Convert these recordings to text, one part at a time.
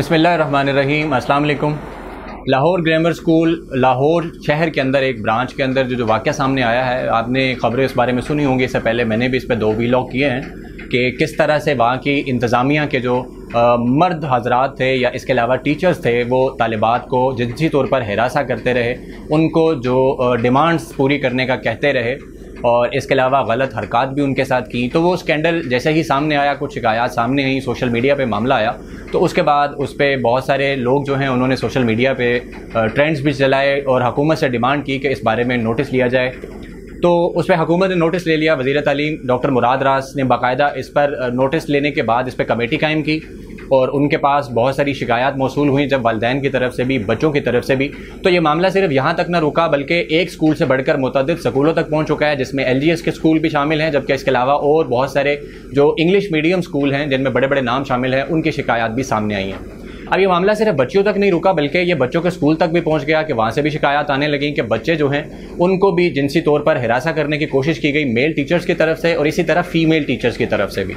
बिस्मिल्लाहिर्रहमानिर्रहीम। अस्सलाम वालेकुम। लाहौर ग्रामर स्कूल लाहौर शहर के अंदर एक ब्रांच के अंदर जो वाक़या सामने आया है, आपने ख़बरें इस बारे में सुनी होंगी। इससे पहले मैंने भी इस पर दो व्लॉग किए हैं कि किस तरह से वहाँ की इंतज़ामिया के जो मर्द हजरात थे या इसके अलावा टीचर्स थे, वो तालिबात को जिनसी तौर पर हरासा करते रहे, उनको जो डिमांड्स पूरी करने का कहते रहे और इसके अलावा गलत हरकत भी उनके साथ की। तो वो स्कैंडल जैसे ही सामने आया, कुछ शिकायत सामने आई, सोशल मीडिया पे मामला आया, तो उसके बाद उस पर बहुत सारे लोग जो हैं उन्होंने सोशल मीडिया पे ट्रेंड्स भी चलाए और हुकूमत से डिमांड की कि इस बारे में नोटिस लिया जाए। तो उस पर हुकूमत ने नोटिस ले लिया। वज़ीर तालीम डॉक्टर मुराद रास ने बाकायदा इस पर नोटिस लेने के बाद इस पर कमेटी कायम की और उनके पास बहुत सारी शिकायत मौसूल हुई, जब वालदैन की तरफ से भी, बच्चों की तरफ से भी। तो ये मामला सिर्फ यहाँ तक ना रुका, बल्कि एक स्कूल से बढ़कर मुतअद्दिद स्कूलों तक पहुँच चुका है, जिसमें LGS के स्कूल भी शामिल हैं, जबकि इसके अलावा और बहुत सारे जो इंग्लिश मीडियम स्कूल हैं जिनमें बड़े बड़े नाम शामिल हैं, उनकी शिकायत भी सामने आई हैं। अब ये मामला सिर्फ बच्चों तक नहीं रुका, बल्कि ये बच्चों के स्कूल तक भी पहुंच गया कि वहाँ से भी शिकायत आने लगी कि बच्चे जो हैं उनको भी जिनसी तौर पर हरासा करने की कोशिश की गई, मेल टीचर्स की तरफ से और इसी तरह फीमेल टीचर्स की तरफ से भी।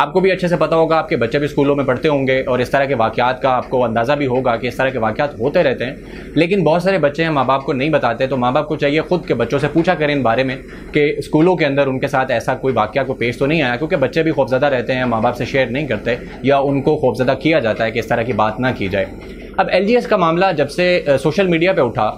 आपको भी अच्छे से पता होगा, आपके बच्चे भी स्कूलों में पढ़ते होंगे और इस तरह के वाक़यात का आपको अंदाज़ा भी होगा कि इस तरह के वाक़यात होते रहते हैं, लेकिन बहुत सारे बच्चे हैं माँ बाप को नहीं बताते। तो माँ बाप को चाहिए ख़ुद के बच्चों से पूछा करें इन बारे में कि स्कूलों के अंदर उनके साथ ऐसा कोई वाक़या को पेश तो नहीं आया, क्योंकि बच्चे भी खौफज़दा रहते हैं, माँ बाप से शेयर नहीं करते या उनको खौफज़दा किया जाता है कि इस तरह की बात ना की जाए। अब LGS का मामला जब से सोशल मीडिया पर उठा,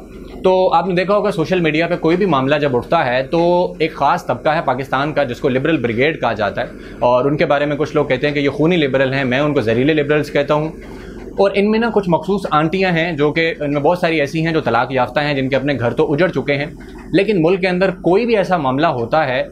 तो आपने देखा होगा सोशल मीडिया पे कोई भी मामला जब उठता है तो एक ख़ास तबका है पाकिस्तान का जिसको लिबरल ब्रिगेड कहा जाता है, और उनके बारे में कुछ लोग कहते हैं कि ये खूनी लिबरल हैं, मैं उनको जहरीले लिबरल्स कहता हूँ। और इनमें ना कुछ मखसूस आंटियाँ हैं जो कि इनमें बहुत सारी ऐसी हैं जो तलाक याफ्ता हैं, जिनके अपने घर तो उजड़ चुके हैं, लेकिन मुल्क के अंदर कोई भी ऐसा मामला होता है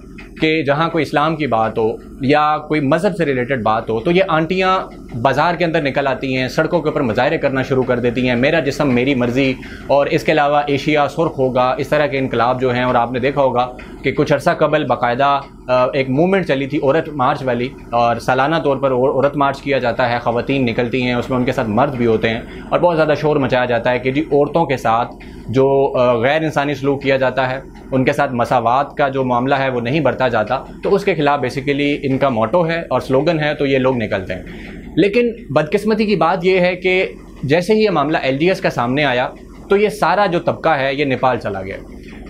कि जहाँ कोई इस्लाम की बात हो या कोई मज़हब से रिलेटेड बात हो, तो ये आंटियाँ बाज़ार के अंदर निकल आती हैं, सड़कों के ऊपर मुजाहरे करना शुरू कर देती हैं। मेरा जिसम मेरी मर्ज़ी और इसके अलावा एशिया सुर्ख होगा, इस तरह के इनकलाब जो हैं। और आपने देखा होगा कि कुछ अर्सा कबल बाकायदा एक मूवमेंट चली थी औरत मार्च वाली, और सालाना तौर पर औरत मार्च किया जाता है, ख़वातीन निकलती हैं, उसमें उनके साथ मर्द भी होते हैं और बहुत ज़्यादा शोर मचाया जाता है कि जी औरतों के साथ जो गैर इंसानी सलूक किया जाता है, उनके साथ मसावात का जो मामला है वो नहीं बरता जाता। तो उसके खिलाफ बेसिकली इनका मोटो है और स्लोगन है, तो ये लोग निकलते हैं। लेकिन बदकिस्मती की बात ये है कि जैसे ही ये मामला LGS का सामने आया, तो ये सारा जो तबका है ये नेपाल चला गया।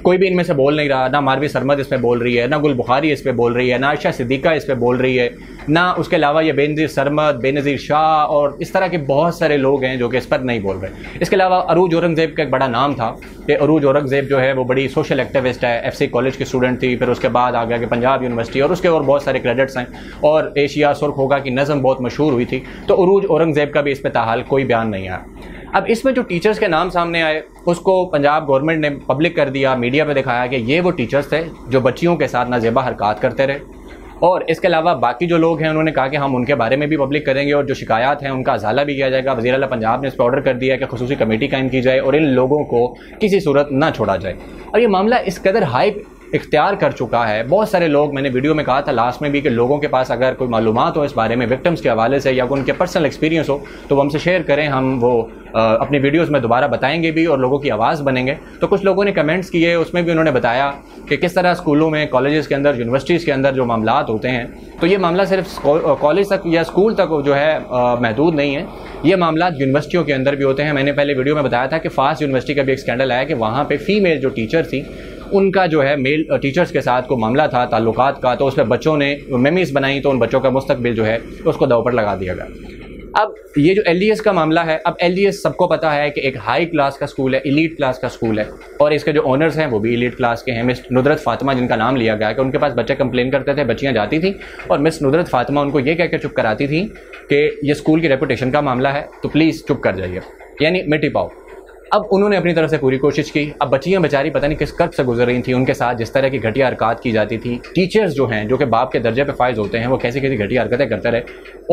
कोई भी इनमें से बोल नहीं रहा, ना मारवी सरमद इस पे बोल रही है, ना गुल बुखारी इस पे बोल रही है, ना आयशा सिद्दीका इस पे बोल रही है, ना उसके अलावा ये बेनज़ीर सरमद, बेनज़ीर शाह और इस तरह के बहुत सारे लोग हैं जो कि इस पर नहीं बोल रहे। इसके अलावा अरूज औरंगज़ेब का एक बड़ा नाम था कि अरूज औरंगज़ेब जो है वो बड़ी सोशल एक्टिविस्ट है, FC कॉलेज की स्टूडेंट थी, फिर उसके बाद आ गया कि पंजाब यूनिवर्सिटी और उसके और बहुत सारे क्रेडिट्स हैं, और एशिया सुर्ख होगा की नज़म बहुत मशहूर हुई थी। तो अरूज औरंगज़ेब का भी इस पर ताहाल कोई बयान नहीं आया। अब इसमें जो टीचर्स के नाम सामने आए उसको पंजाब गवर्नमेंट ने पब्लिक कर दिया, मीडिया पे दिखाया कि ये वो टीचर्स थे जो बच्चियों के साथ नाज़ेबा हरकत करते रहे, और इसके अलावा बाकी जो लोग हैं उन्होंने कहा कि हम उनके बारे में भी पब्लिक करेंगे और जो शिकायत हैं उनका अजाला भी किया जाएगा। वज़ीर आला पंजाब ने इस पर ऑर्डर कर दिया कि खुसूसी कमेटी कायम की जाए और इन लोगों को किसी सूरत ना छोड़ा जाए। और ये मामला इस कदर हाइप इख्तियार कर चुका है, बहुत सारे लोग, मैंने वीडियो में कहा था लास्ट में भी कि लोगों के पास अगर कोई मालूमात हो इस बारे में विक्टिम्स के हवाले से या उनके पर्सनल एक्सपीरियंस हो तो हमसे शेयर करें, हम वो अपने वीडियोस में दोबारा बताएंगे भी और लोगों की आवाज़ बनेंगे। तो कुछ लोगों ने कमेंट्स किए, उसमें भी उन्होंने बताया कि किस तरह स्कूलों में, कॉलेजेस के अंदर, यूनिवर्सिटीज़ के अंदर जो मामला होते हैं, तो ये मामला सिर्फ कॉलेज तक या स्कूल तक जो है महदूद नहीं है, ये मामला यूनिवर्सिटियों के अंदर भी होते हैं। मैंने पहले वीडियो में बताया था कि फास्ट यूनिवर्सिटी का भी एक स्कैंडल आया कि वहाँ पर फीमेल जो टीचर थी उनका जो है मेल टीचर्स के साथ को मामला था ताल्लुकात का, तो उस पर बच्चों ने मेमीज़ बनाई, तो उन बच्चों का मुस्तकबिल जो है उसको दाव पर लगा दिया गया। अब ये जो LGS का मामला है, अब LGS सबको पता है कि एक हाई क्लास का स्कूल है, इलीट क्लास का स्कूल है, और इसके जो ओनर्स हैं वो भी इलीट क्लास के हैं। मिस नुसरत फातिमा जिनका नाम लिया गया है कि उनके पास बच्चे कंप्लेन करते थे, बच्चियां जाती थी और मिस नुसरत फातिमा उनको ये कहकर चुप कराती थी कि ये स्कूल की रेपूटेशन का मामला है तो प्लीज़ चुप कर जाइए, यानी मिट्टी पाओ। अब उन्होंने अपनी तरफ से पूरी कोशिश की। अब बच्चियाँ बेचारी पता नहीं किस कर्ब से गुजर रही थी, उनके साथ जिस तरह की घटिया हरकत की जाती थी, टीचर्स जो हैं जो कि बाप के दर्जे पे फाइज होते हैं वो कैसी कैसी घटिया हरकतें करते रहे,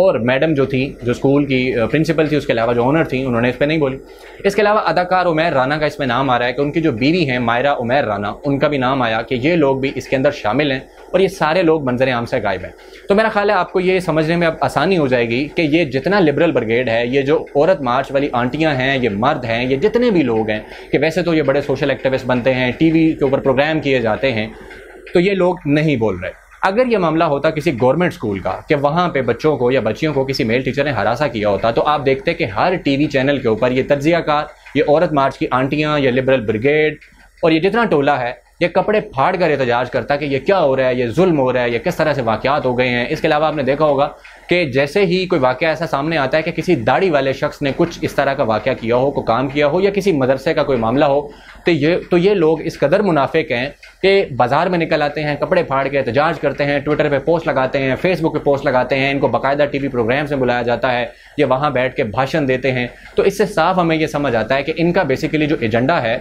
और मैडम जो थी, जो स्कूल की प्रिंसिपल थी, उसके अलावा जो ओनर थी, उन्होंने इस पर नहीं बोली। इसके अलावा अदाकार उमैर राना का इसमें नाम आ रहा है कि उनकी जो बीवी हैं मायरा उमैर राना, उनका भी नाम आया कि ये लोग भी इसके अंदर शामिल हैं और ये सारे लोग मंजर आम से गायब हैं। तो मेरा ख्याल है आपको ये समझने में अब आसानी हो जाएगी कि ये जितना लिबरल ब्रिगेड है, ये जो औरत मार्च वाली आंटियाँ हैं, ये मर्द हैं, ये जितने भी लोग हैं कि वैसे तो ये बड़े सोशल एक्टिविस्ट बनते हैं, टीवी के ऊपर प्रोग्राम किए जाते हैं, तो ये लोग नहीं बोल रहे। अगर यह मामला होता किसी गवर्नमेंट स्कूल का कि वहाँ पे बच्चों को या बच्चियों को किसी मेल टीचर ने हरासा किया होता, तो आप देखते कि हर टीवी चैनल के ऊपर ये तज्जियाकार, ये औरत मार्च की आंटियाँ, ये लिबरल ब्रिगेड और ये जितना टोला है ये कपड़े फाड़ कर एहतजाज करता कि ये क्या हो रहा है, ये जुल्म हो रहा है, ये किस तरह से वाक़यात हो गए हैं। इसके अलावा आपने देखा होगा कि जैसे ही कोई वाक़या ऐसा सामने आता है कि किसी दाढ़ी वाले शख्स ने कुछ इस तरह का वाक़या किया हो, कोई काम किया हो या किसी मदरसे का कोई मामला हो, तो ये लोग इस कदर मुनाफिक हैं कि बाज़ार में निकल आते हैं, कपड़े फाड़ के एहतजाज करते हैं, ट्विटर पर पोस्ट लगाते हैं, फेसबुक पर पोस्ट लगाते हैं, इनको बाकायदा टी वी प्रोग्राम्स में बुलाया जाता है, ये वहाँ बैठ के भाषण देते हैं। तो इससे साफ हमें यह समझ आता है कि इनका बेसिकली जो एजेंडा है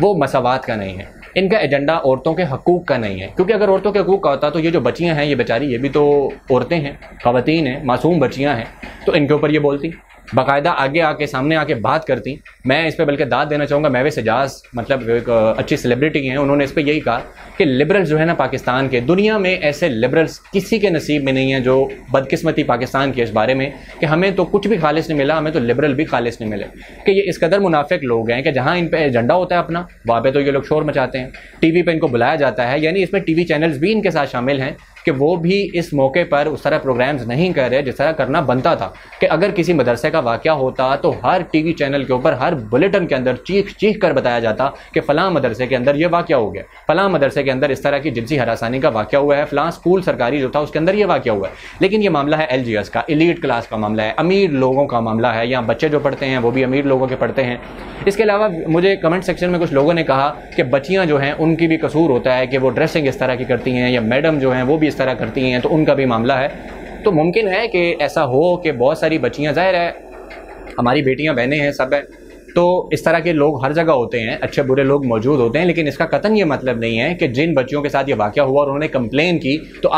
वो मसावात का नहीं है, इनका एजेंडा औरतों के हकूक़ का नहीं है, क्योंकि अगर औरतों के हकूक़ का होता तो ये जो बच्चियां हैं, ये बेचारी ये भी तो औरतें हैं, ख़वातीन हैं, मासूम बच्चियां हैं, तो इनके ऊपर ये बोलती, बाकायदा आगे आके सामने आके बात करती। मैं इस पे बल्कि दाद देना चाहूँगा, मैवे सजाद मतलब एक अच्छी सेलिब्रिटी हैं, उन्होंने इस पे यही कहा कि लिबरल्स जो है ना पाकिस्तान के, दुनिया में ऐसे लिबरल्स किसी के नसीब में नहीं हैं। जो बदकिस्मती पाकिस्तान की इस बारे में कि हमें तो कुछ भी खालिश नहीं मिला, हमें तो लिबरल भी खालिश नहीं मिले। कि ये इस कदर मुनाफिक लोग हैं कि जहाँ इन पर एजेंडा होता है अपना, वहाँ पर तो ये लोग शोर मचाते हैं, टी वी पर इनको बुलाया जाता है, यानी इसमें टी वी चैनल्स भी इनके साथ शामिल हैं कि वो भी इस मौके पर उस तरह प्रोग्राम्स नहीं कर रहे जिस तरह करना बनता था। कि अगर किसी मदरसे का वाक़या होता तो हर टीवी चैनल के ऊपर, हर बुलेटिन के अंदर चीख चीख कर बताया जाता कि फ़लाँ मदरसे के अंदर ये वाक़या हो गया, फ़लाँ मदरसे के अंदर इस तरह की जिनसी हरासानी का वाक़या हुआ है, फ़लाँ स्कूल सरकारी जो था उसके अंदर ये वाक़या हुआ है। लेकिन ये मामला है LGS का, एलीट क्लास का मामला है, अमीर लोगों का मामला है, यहाँ बच्चे जो पढ़ते हैं वो भी अमीर लोगों के पढ़ते हैं। इसके अलावा मुझे कमेंट सेक्शन में कुछ लोगों ने कहा कि बच्चियाँ जो हैं उनकी भी कसूर होता है कि वो ड्रेसिंग इस तरह की करती हैं, या मैडम जो हैं वो भी तरह करती हैं तो उनका भी मामला है। तो मुमकिन है कि ऐसा हो कि बहुत सारी बच्चियां, जाहिर है हमारी बेटियां बहनें हैं सब है, तो इस तरह के लोग हर जगह होते हैं, अच्छे बुरे लोग मौजूद होते हैं। लेकिन इसका कतन ये मतलब नहीं है कि जिन बच्चियों के साथ ये वाक़या हुआ और उन्होंने कंप्लेन की तो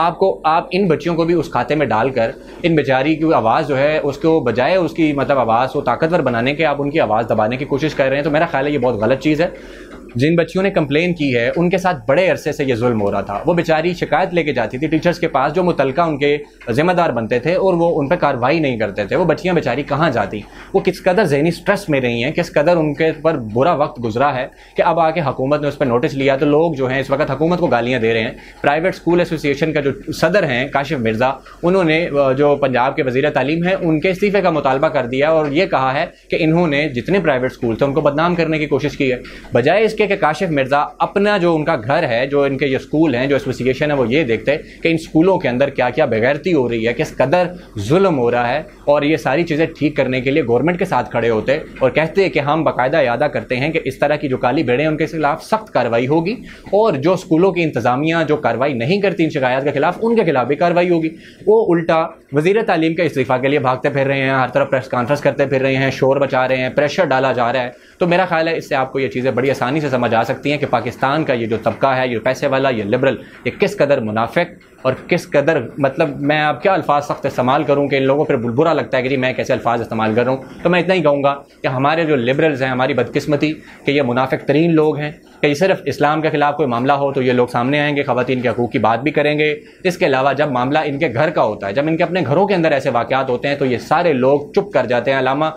आप इन बच्चियों को भी उस खाते में डालकर इन बेचारी की आवाज़ जो है उसको बजाय उसकी मतलब आवाज़ को ताकतवर बनाने के आप उनकी आवाज़ दबाने की कोशिश कर रहे हैं। तो मेरा ख्याल है ये बहुत गलत चीज़ है। जिन बच्चियों ने कंप्लेन की है उनके साथ बड़े अरसे से ये जुल्म हो रहा था। वो बेचारी शिकायत लेके जाती थी टीचर्स के पास जो मुतलका उनके ज़िम्मेदार बनते थे और वो उन पर कार्रवाई नहीं करते थे। वो बच्चियाँ बेचारी कहाँ जाती, वो किस कदर जहनी स्ट्रेस में रही हैं, किस कदर उनके पर बुरा वक्त गुजरा है कि अब आके हुकूमत ने उस पर नोटिस लिया। तो लोग जो हैं इस वक्त हुकूमत को गालियाँ दे रहे हैं। प्राइवेट स्कूल एसोसिएशन का जो सदर हैं काशिफ मिर्ज़ा, उन्होंने जो पंजाब के वज़ीर तालीम हैं उनके इस्तीफ़े का मुतालबा कर दिया और ये कहा है कि इन्होंने जितने प्राइवेट स्कूल थे उनको बदनाम करने की कोशिश की है। बजाय कि काशिफ मिर्ज़ा अपना जो उनका घर है, जो इनके ये स्कूल हैं, जो एसोसिएशन है, वो ये देखते कि इन स्कूलों के अंदर क्या क्या बेगैरती हो रही है, किस कदर जुल्म हो रहा है, और ये सारी चीज़ें ठीक करने के लिए गवर्नमेंट के साथ खड़े होते और कहते कि हम बाकायदा अदा करते हैं कि इस तरह की जो काली भेड़ें उनके खिलाफ सख्त कार्रवाई होगी और जो स्कूलों की इंतजामिया जो कार्रवाई नहीं करती इन शिकायत के खिलाफ, उनके खिलाफ भी कार्रवाई होगी। वो उल्टा वज़ीर तालीम के इस्तीफ़ा के लिए भागते फिर रहे हैं, हर तरफ प्रेस कॉन्फ्रेंस करते फिर रहे हैं, शोर मचा रहे हैं, प्रेशर डाला जा रहा है। तो मेरा ख्याल है इससे आपको ये चीज़ें बड़ी आसानी से समझ आ सकती हैं कि पाकिस्तान का ये जो तबका है, ये पैसे वाला, ये लिबरल, ये किस कदर मुनाफिक और किस कदर मतलब मैं आप क्या अल्फाज सख्त इस्तेमाल करूं कि इन लोगों पर बुरा लगता है कि जी मैं कैसे अल्फाज इस्तेमाल कर रहा हूं। तो मैं इतना ही कहूँगा कि हमारे जो लिबरल्स हैं, हमारी बदकिस्मती कि ये मुनाफिक तरीन लोग हैं कि सिर्फ इस्लाम के ख़िलाफ़ कोई मामला हो तो ये लोग सामने आएंगे, ख़वातीन के हकूक़ की बात भी करेंगे। इसके अलावा जब मामला इनके घर का होता है, जब इनके अपने घरों के अंदर ऐसे वाक़यात होते हैं तो ये सारे लोग चुप कर जाते हैं। अलामा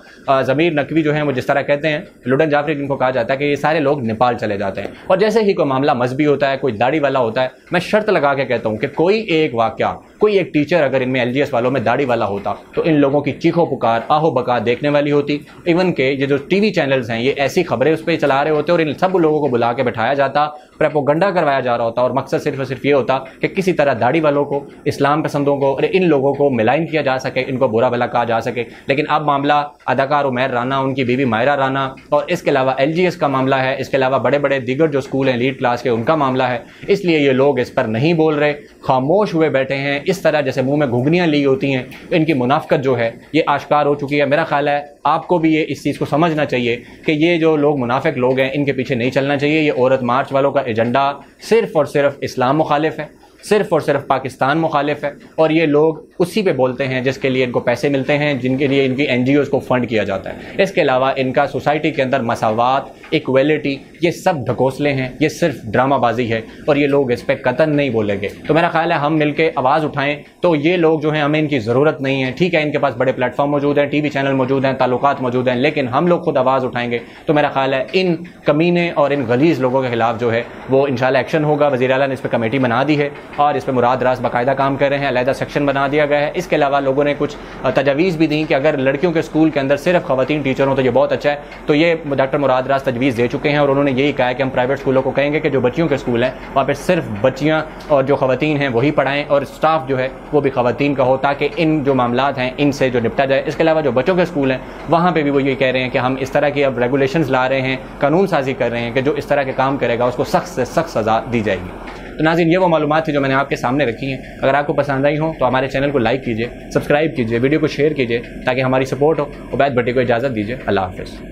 ज़मीर नकवी जो हैं वो जिस तरह कहते हैं, लुडन जाफरी जिनको कहा जाता है, कि ये सारे लोग नेपाल चले जाते हैं। और जैसे ही कोई मामला मजहबी होता है, कोई दाढ़ी वाला होता है, मैं शर्त लगा के कहता हूँ कि कोई एक वाक़या, कोई एक टीचर अगर इनमें LGS वालों में दाढ़ी वाला होता तो इन लोगों की चीखों पुकार, आहो बका देखने वाली होती। इवन के ये जो टीवी चैनल्स हैं ये ऐसी खबरें उस पर चला रहे होते और इन सब लोगों को बुला के बैठाया जाता, प्रोपेगेंडा करवाया जा रहा होता और मकसद सिर्फ और सिर्फ ये होता कि किसी तरह दाढ़ी वालों को, इस्लाम पसंदों को और इन लोगों को मिलान किया जा सके, इनको बुरा भला कहा जा सके। लेकिन अब मामला अदाकार उमैर राना, उनकी बीवी मायरा राना और इसके अलावा LGS का मामला है, इसके अलावा बड़े बड़े दीगर जो स्कूल हैं लीड क्लास के उनका मामला है। इसलिए ये लोग इस पर नहीं बोल रहे, खामोश हुए बैठे हैं, इस तरह जैसे मुंह में घुघनियाँ ली होती हैं। इनकी मुनाफकत जो है ये आश्कार हो चुकी है। मेरा ख्याल है आपको भी ये इस चीज़ को समझना चाहिए कि ये जो लोग मुनाफिक लोग हैं इनके पीछे नहीं चलना चाहिए। ये औरत मार्च वालों का एजेंडा सिर्फ़ और सिर्फ इस्लाम मुखालिफ है, सिर्फ़ और सिर्फ पाकिस्तान मुखालिफ है और ये लोग उसी पे बोलते हैं जिसके लिए इनको पैसे मिलते हैं, जिनके लिए इनकी NGOs को फ़ंड किया जाता है। इसके अलावा इनका सोसाइटी के अंदर मसावात, इक्वलिटी, ये सब ढकोसले हैं, ये सिर्फ ड्रामाबाजी है और ये लोग इस पर कतन नहीं बोलेंगे। तो मेरा ख्याल है हम मिलके आवाज़ उठाएं तो ये लोग जो हैं हमें इनकी ज़रूरत नहीं है। ठीक है, इनके पास बड़े प्लेटफॉर्म मौजूद हैं, TV चैनल मौजूद हैं, ताल्लुकात मौजूद हैं, लेकिन हम लोग खुद आवाज़ उठाएंगे तो मेरा ख्याल है इन कमीने और इन गलीज़ लोगों के खिलाफ जो है वो इंशाल्लाह एक्शन होगा। वज़ीर आला ने इस पर कमेटी बना दी है और इस पर मुराद रास बाकायदा काम कर रहे हैं, अलहदा सेक्शन बना दिया गया है। इसके अलावा लोगों ने कुछ तजवीज़ भी दी कि अगर लड़कियों के स्कूल के अंदर सिर्फ खवातीन टीचर हों तो ये बहुत अच्छा है। तो ये डॉक्टर मुराद रास तजवीज़ दे चुके हैं और उन्होंने यही कहा है कि हम प्राइवेट स्कूलों को कहेंगे कि जो बच्चियों के स्कूल हैं वहाँ पर सिर्फ बच्चियाँ और जो खवातीन हैं वही पढ़ाएँ और स्टाफ जो है वो भी खवातीन का हो, ताकि इन जो मामलात हैं इनसे जो निपटा जाए। इसके अलावा जो बच्चों के स्कूल हैं वहाँ पर भी वो ये कह रहे हैं कि हम इस तरह की अब रेगुलेशंस ला रहे हैं, कानून साजी कर रहे हैं कि जो इस तरह के काम करेगा उसको सख्त से सख्त सज़ा दी जाएगी। तो नाज़रीन, ये वो मालूमात थी जो मैंने आपके सामने रखी हैं। अगर आपको पसंद आई हो तो हमारे चैनल को लाइक कीजिए, सब्सक्राइब कीजिए, वीडियो को शेयर कीजिए ताकि हमारी सपोर्ट हो। ओबैद भट्टी को इजाज़त दीजिए। अल्लाह हाफ़िज़।